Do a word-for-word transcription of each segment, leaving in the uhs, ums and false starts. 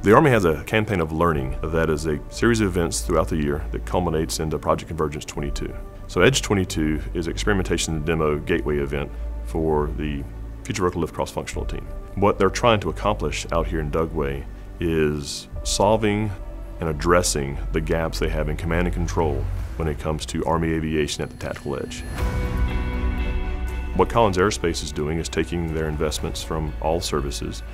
The Army has a campaign of learning that is a series of events throughout the year that culminates into Project Convergence twenty-two. So EDGE twenty-two is an experimentation and demo gateway event for the Future Vertical Lift Cross Functional Team. What they're trying to accomplish out here in Dugway is solving and addressing the gaps they have in command and control when it comes to Army aviation at the tactical edge. What Collins Aerospace is doing is taking their investments from all services,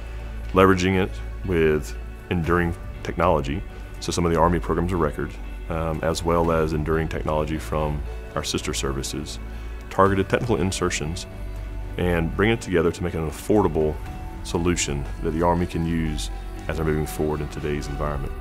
leveraging it with Enduring technology, so some of the Army programs of record, um, as well as Enduring technology from our sister services, targeted technical insertions, and bring it together to make an affordable solution that the Army can use as they're moving forward in today's environment.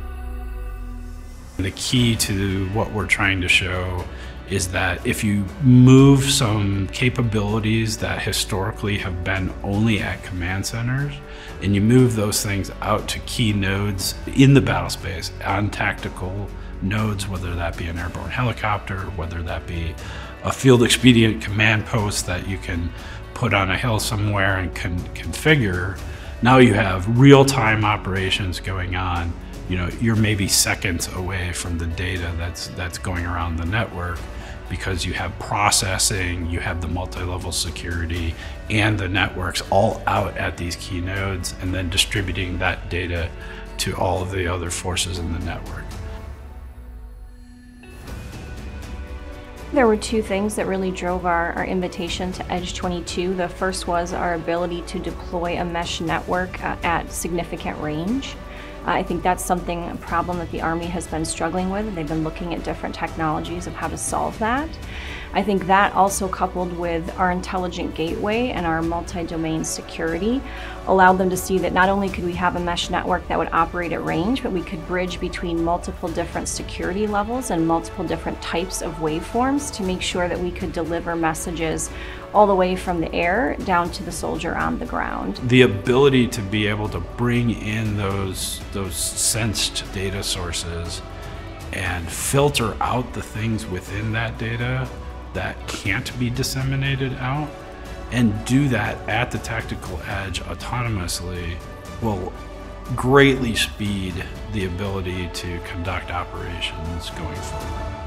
The key to what we're trying to show is that if you move some capabilities that historically have been only at command centers, and you move those things out to key nodes in the battle space, on tactical nodes, whether that be an airborne helicopter, whether that be a field expedient command post that you can put on a hill somewhere and can configure, now you have real-time operations going on. You know, you're maybe seconds away from the data that's that's going around the network, because you have processing, you have the multi-level security, and the networks all out at these key nodes, and then distributing that data to all of the other forces in the network. There were two things that really drove our, our invitation to EDGE twenty-two. The first was our ability to deploy a mesh network uh, at significant range. I think that's something, a problem that the Army has been struggling with. They've been looking at different technologies of how to solve that. I think that, also coupled with our intelligent gateway and our multi-domain security, allowed them to see that not only could we have a mesh network that would operate at range, but we could bridge between multiple different security levels and multiple different types of waveforms to make sure that we could deliver messages all the way from the air down to the soldier on the ground. The ability to be able to bring in those, those sensed data sources and filter out the things within that data that can't be disseminated out, and do that at the tactical edge autonomously, will greatly speed the ability to conduct operations going forward.